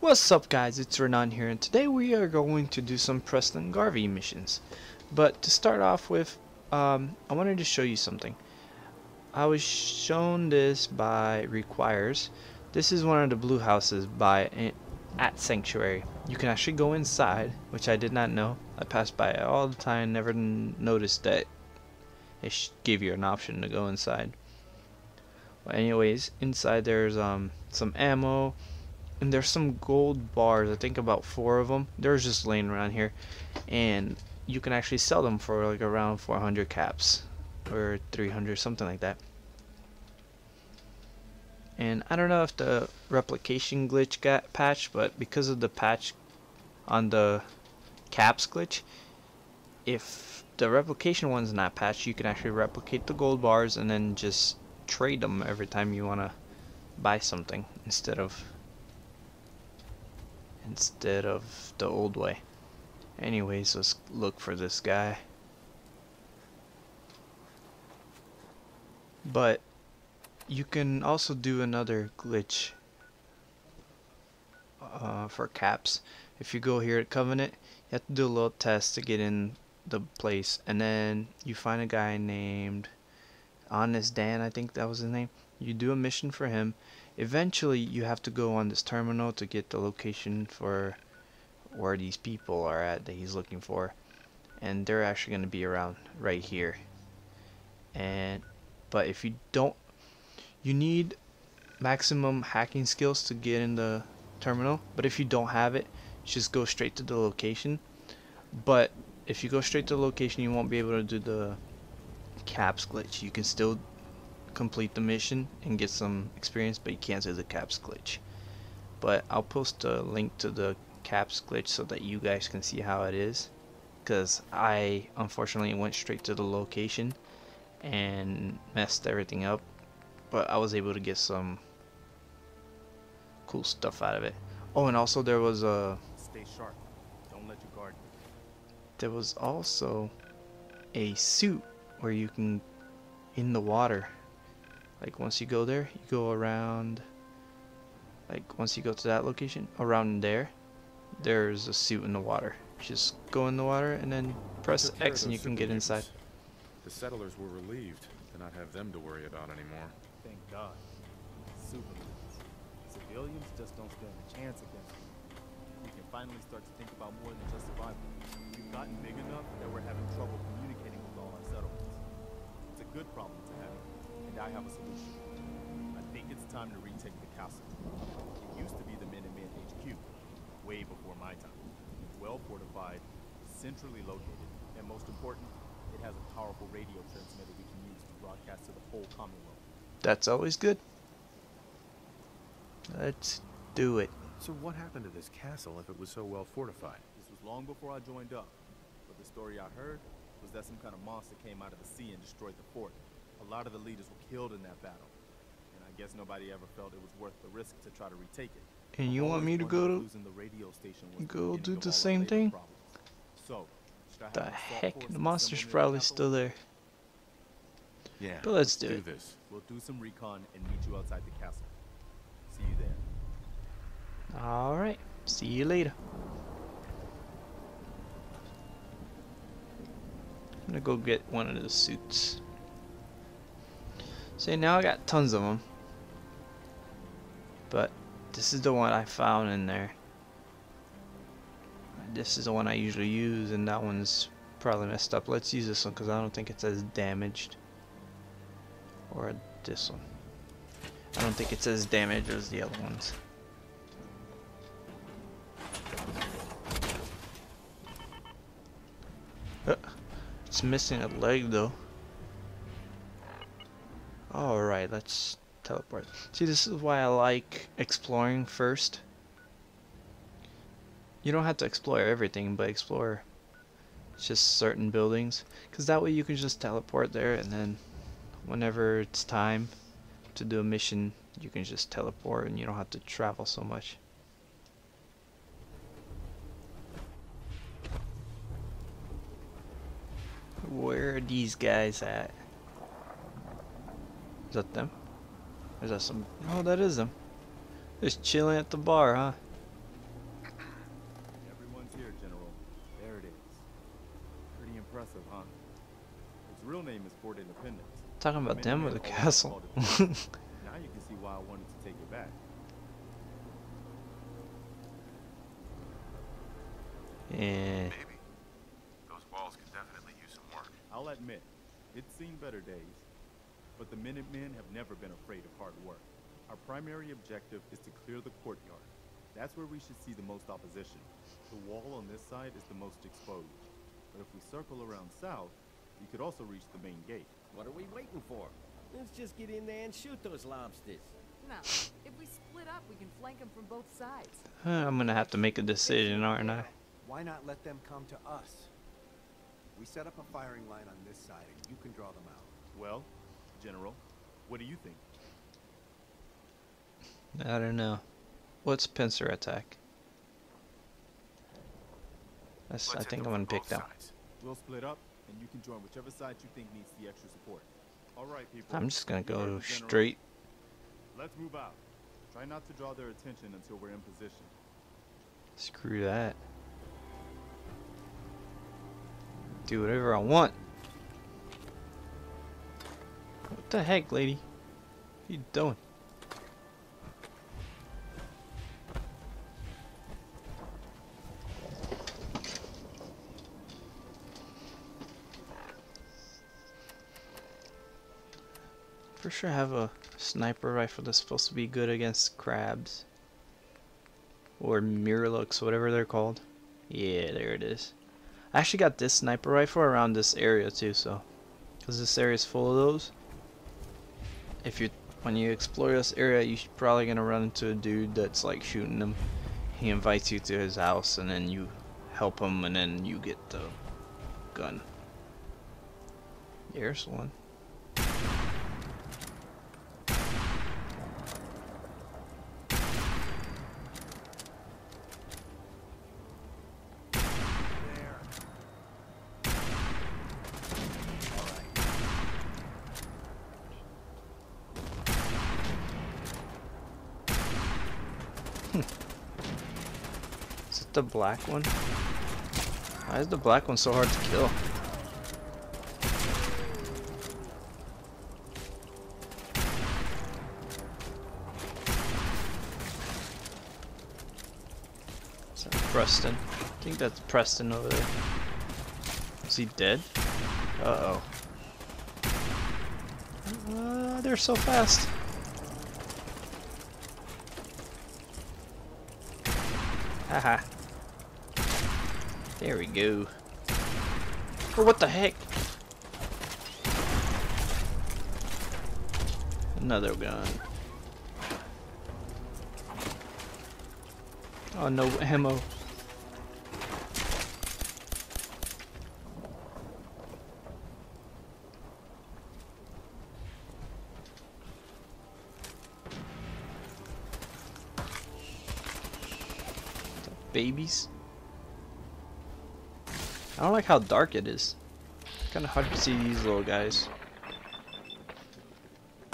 What's up guys, it's Renan here, and today we are going to do some Preston Garvey missions. But to start off with, I wanted to show you something. I was shown this by Requires. This is one of the blue houses at Sanctuary. You can actually go inside, which I did not know. I passed by it all the time, never noticed that it gave you an option to go inside. Well, anyways, inside there's some ammo. And there's some gold bars, I think about 4 of them. They're just laying around here, and you can actually sell them for like around 400 caps or 300, something like that. And I don't know if the replication glitch got patched, but because of the patch on the caps glitch, if the replication one's not patched, you can actually replicate the gold bars and then just trade them every time you want to buy something instead of the old way. Anyways, let's look for this guy. But you can also do another glitch for caps. If you go here at Covenant, you have to do a little test to get in the place, and then you find a guy named Honest Dan, I think that was his name. You do a mission for him. Eventually you have to go on this terminal to get the location for where these people are at that he's looking for, and they're actually going to be around right here. And but if you don't, you need maximum hacking skills to get in the terminal, but if you don't have it, just go straight to the location. But if you go straight to the location, you won't be able to do the caps glitch. You can still complete the mission and get some experience, but you can't do the caps glitch. But I'll post a link to the caps glitch so that you guys can see how it is, because I unfortunately went straight to the location and messed everything up, but I was able to get some cool stuff out of it. Oh, and also there was a stay sharp, don't let your guard. There was also a suit where you can in the water. Like once you go there, you go around, like once you go to that location, around there's a suit in the water. Just go in the water and then press X and you can get inside. The settlers were relieved to not have them to worry about anymore. Thank God. Supermutants. Civilians just don't stand a chance against them. We can finally start to think about more than just survival. We've gotten big enough that we're having trouble communicating with all our settlements. It's a good problem to have. And I have a solution. I think it's time to retake the castle. It used to be the Minutemen HQ, way before my time. Well fortified, centrally located, and most important, it has a powerful radio transmitter we can use to broadcast to the whole Commonwealth. That's always good. Let's do it. So what happened to this castle if it was so well fortified? This was long before I joined up, but the story I heard was that some kind of monster came out of the sea and destroyed the fort. A lot of the leaders were killed in that battle, and I guess nobody ever felt it was worth the risk to try to retake it. And you want me to go do the same thing? So, the heck, the monster's probably still there. Yeah, but let's do it. We'll do some recon and meet you outside the castle. See you there. All right, see you later. I'm gonna go get one of those suits. See, now I got tons of them, but this is the one I found in there. This is the one I usually use, and that one's probably messed up. Let's use this one because I don't think it says damaged, or this one. I don't think it says damaged as the other ones. It's missing a leg though. Alright, let's teleport. See, this is why I like exploring first. You don't have to explore everything, but explore just certain buildings, because that way you can just teleport there, and then whenever it's time to do a mission, you can just teleport and you don't have to travel so much. Where are these guys at? Is that them? Is that some? Oh, that is them. Just chilling at the bar, huh? impressive, huh? Its real name is Fort Independence. Talking about them or the castle? Now you can see why I wanted to take it back. Yeah. Maybe. Those walls could definitely use some work. I'll admit, it's seen better days. But the Minutemen have never been afraid of hard work. Our primary objective is to clear the courtyard. That's where we should see the most opposition. The wall on this side is the most exposed. But if we circle around south, you could also reach the main gate. What are we waiting for? Let's just get in there and shoot those lobsters. No, if we split up, we can flank them from both sides. I'm gonna have to make a decision, aren't I? Why not let them come to us? We set up a firing line on this side, and you can draw them out. Well, General, what do you think? I don't know. What's pincer attack? I think I'm gonna pick that. We'll split up, and you can join whichever side you think needs the extra support. All right, people. I'm just gonna go straight. Let's move out. Try not to draw their attention until we're in position. Screw that. Do whatever I want. What the heck, lady? What are you doing? For sure, I have a sniper rifle that's supposed to be good against crabs or Mirelurks, whatever they're called. Yeah, there it is. I actually got this sniper rifle around this area too, so because this area is full of those. If you when you explore this area, you're probably gonna run into a dude that's like shooting them. He invites you to his house, and then you help him, and then you get the gun. There's one. Is it the black one? Why is the black one so hard to kill? Is that Preston? I think that's Preston over there. Is he dead? Uh-oh. They're so fast. Haha. There we go. Oh, what the heck? Another gun. Oh, no ammo. Babies. I don't like how dark it is. It's kind of hard to see these little guys.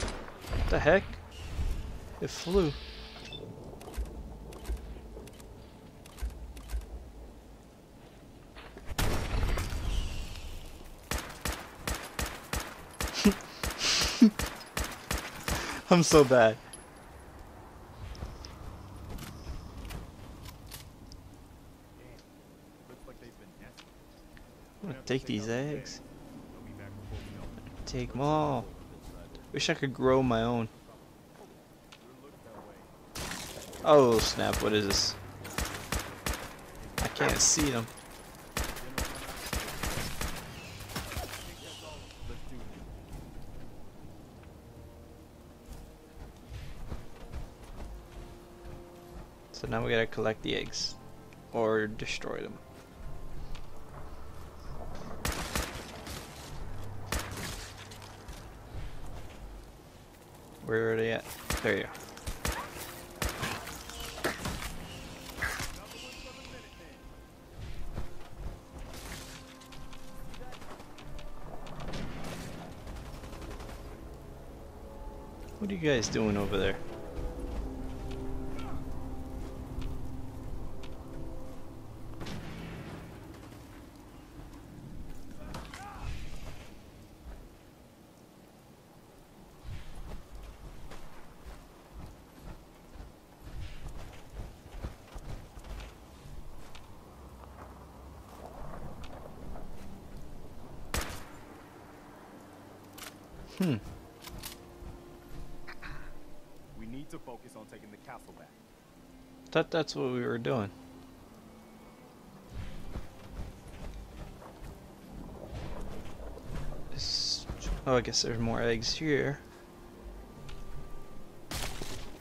What the heck? It flew. I'm so bad. Take these eggs. Take them all. Wish I could grow my own. Oh snap, what is this? I can't see them. So now we gotta collect the eggs. Or destroy them. Where are they at? There you are. What are you guys doing over there? We need to focus on taking the castle back. That's what we were doing. Oh, I guess there's more eggs here.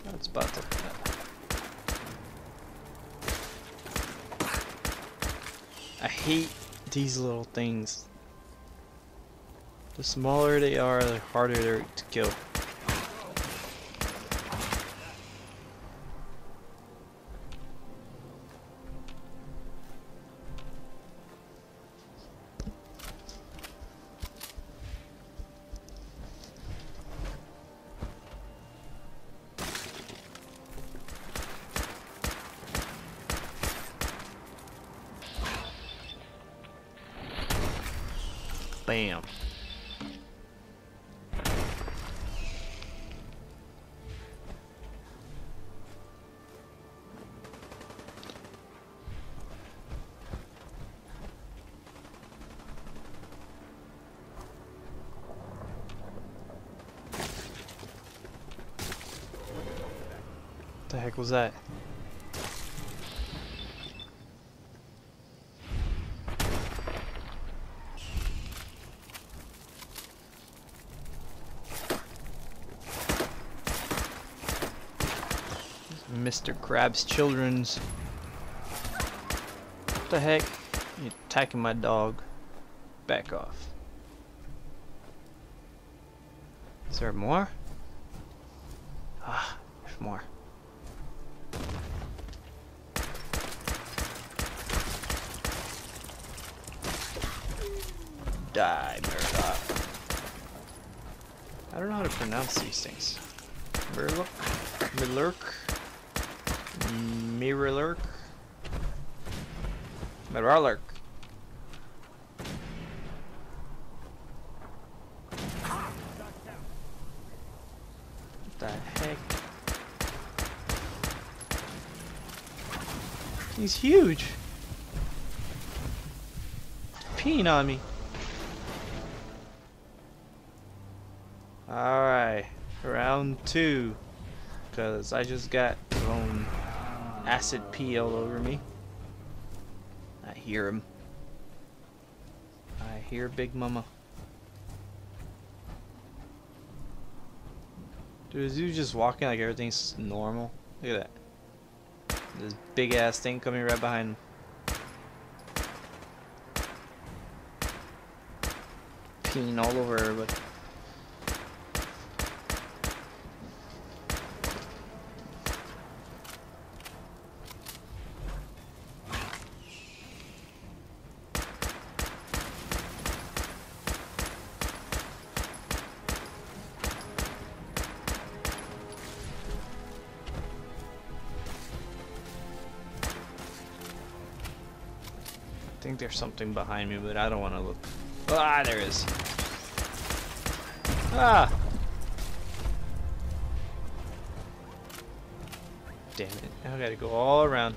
That's about to. I hate these little things. The smaller they are, the harder they're to kill. Bam. What the heck was that? Mr. Crab's children's. What the heck? You're attacking my dog. Back off. Is there more? Ah, there's more. Die, Mirelurk. I don't know how to pronounce these things. Mirelurk? Mirelurk? Mirelurk? Mirelurk. What the heck? He's huge. Peeing on me. Alright, round two. Because I just got thrown acid pee all over me. I hear him. I hear Big Mama. Dude, is you just walking like everything's normal? Look at that. This big ass thing coming right behind him. Peeing all over everybody. I think there's something behind me, but I don't want to look. Ah, there is. Ah! Damn it. Now I gotta go all around.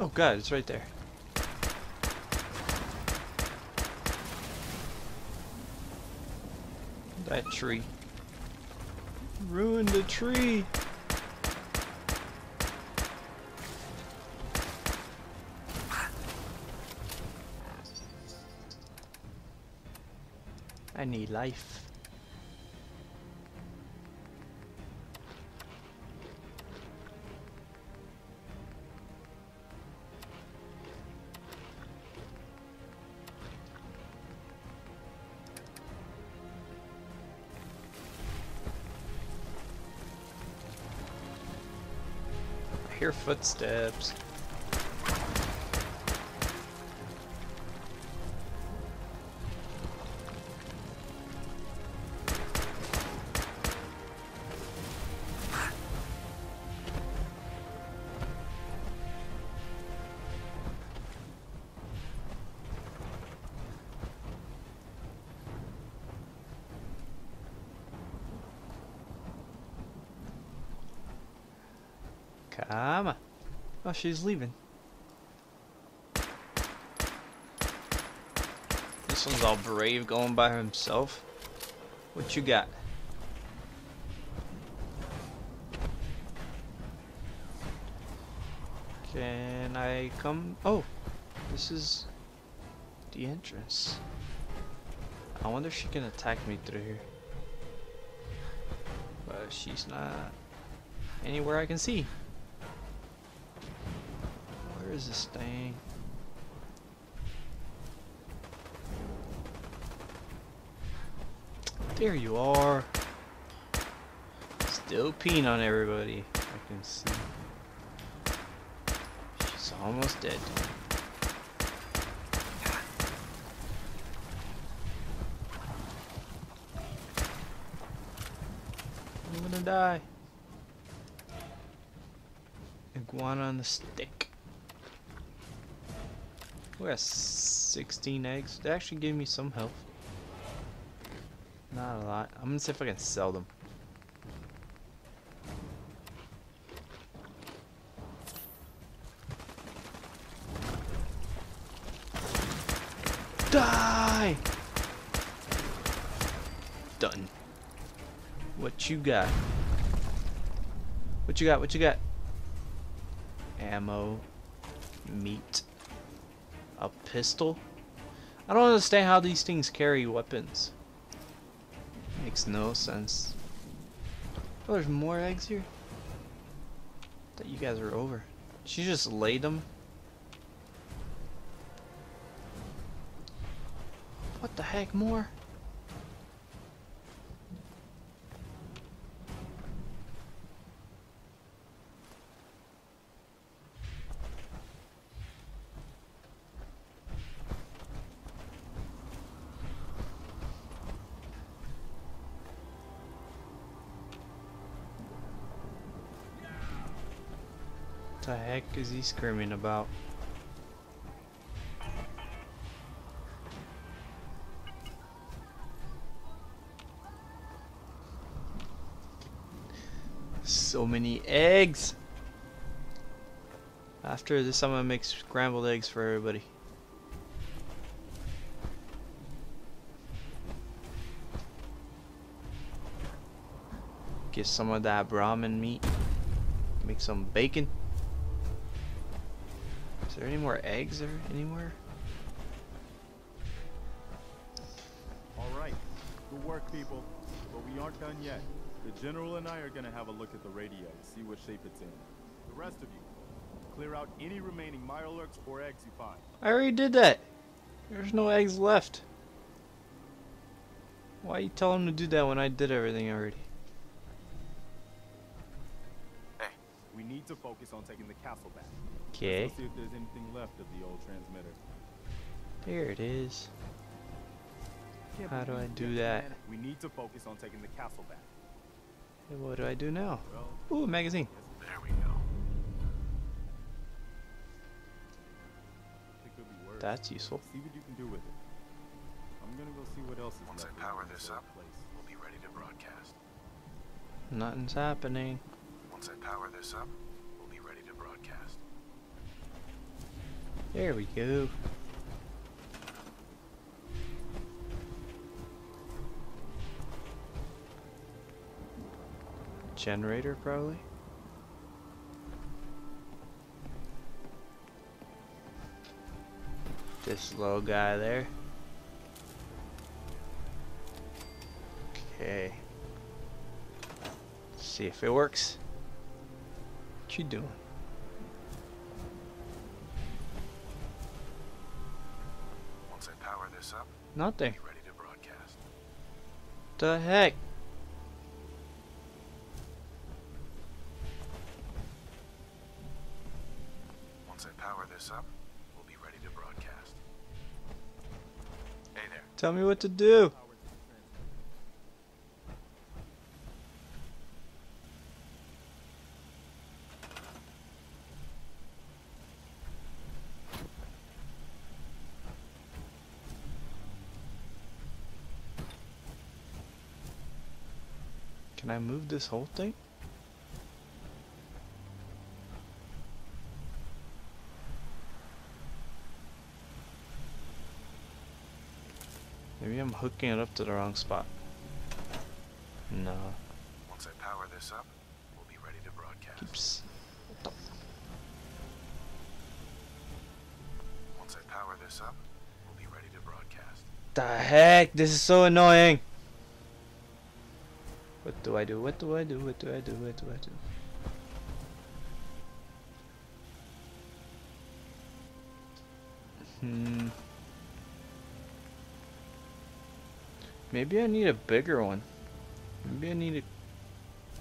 Oh god, it's right there. That tree. Ruined the tree. I need life. Hear footsteps. Come on. Oh, she's leaving. This one's all brave going by himself. What you got? Can I come? Oh, this is the entrance. I wonder if she can attack me through here. But she's not anywhere I can see. Where is this thing? There you are. Still peeing on everybody. I can see. She's almost dead. I'm gonna die. Iguana on the stick. We got 16 eggs. That actually gave me some health. Not a lot. I'm gonna see if I can sell them. Die! Done. What you got? What you got? What you got? Ammo. Meat. A pistol? I don't understand how these things carry weapons. Makes no sense. Oh, there's more eggs here? I thought you guys were over. She just laid them? What the heck, more? What the heck is he screaming about? So many eggs! After this, I'm gonna make scrambled eggs for everybody. Get some of that Brahmin meat. Make some bacon. Is there any more eggs or anywhere? Alright, good work, people. But we aren't done yet. The General and I are gonna have a look at the radio and see what shape it's in. The rest of you, clear out any remaining Mirelurks or eggs you find. I already did that. There's no eggs left. Why you tell him to do that when I did everything already? We need to focus on taking the castle back. Okay. Let's see if there's anything left of the old transmitter. There it is. How do I do that? We need to focus on taking the castle back. And what do I do now? Ooh, magazine. There we go. That's useful. See what you can do with it. I'm gonna go see what else is left. Once I power this up, we'll be ready to broadcast. Nothing's happening. Once I power this up, we'll be ready to broadcast. There we go. Generator, probably. This little guy there. Okay. Let's see if it works. What you doing? Once I power this up, nothing. Ready to broadcast. The heck? Once I power this up, we'll be ready to broadcast. Hey there. Tell me what to do. Can I move this whole thing? I'm hooking it up to the wrong spot. No. Once I power this up, we'll be ready to broadcast. Oops. Once I power this up, we'll be ready to broadcast. The heck? This is so annoying. What do I do? What do I do? What do I do? What do I do? Hmm. Maybe I need a bigger one. Maybe I need a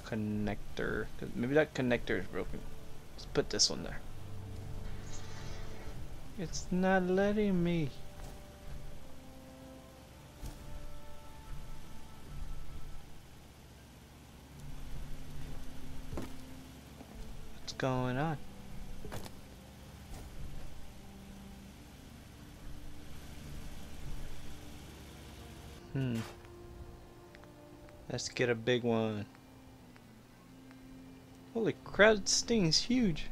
connector. Maybe that connector is broken. Let's put this one there. It's not letting me. What's going on? Hmm. Let's get a big one. Holy crap, this thing's huge.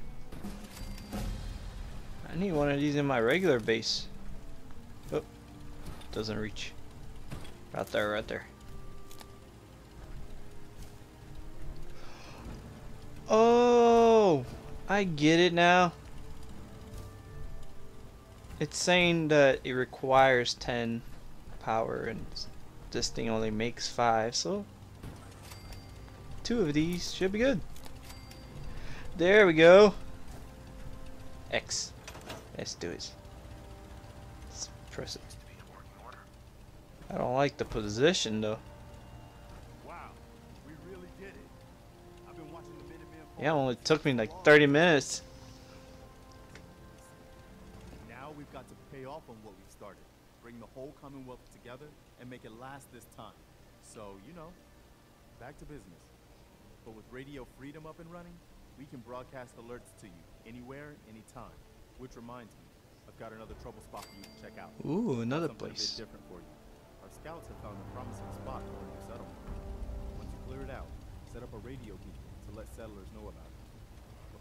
I need one of these in my regular base. Oh, doesn't reach. Right there, right there. Oh, I get it now. It's saying that it requires 10 power and this thing only makes 5, so 2 of these should be good. There we go. X. Let's do it. Let's press it. I don't like the position though. Wow, we really did it. I've been watching the Minutemen. Yeah, it only took me like 30 minutes. Now we've got to pay off on what we've started. Bring the whole Commonwealth together and make it last this time. So, you know, back to business. But with Radio Freedom up and running, we can broadcast alerts to you anywhere, anytime. Which reminds me, I've got another trouble spot for you to check out. Ooh, another place. A bit different for you. Our scouts have found a promising spot for a new settlement. Once you clear it out, set up a radio beacon to let settlers know about it.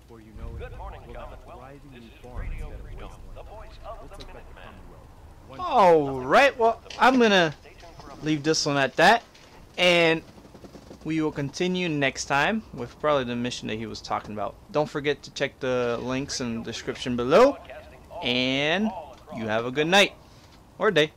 Before you know it, we'll have a thriving new farm instead of wasteland. We'll take back the Commonwealth. Alright, well, I'm gonna leave this one at that, and we will continue next time with probably the mission that he was talking about. Don't forget to check the links in the description below, and you have a good night or day.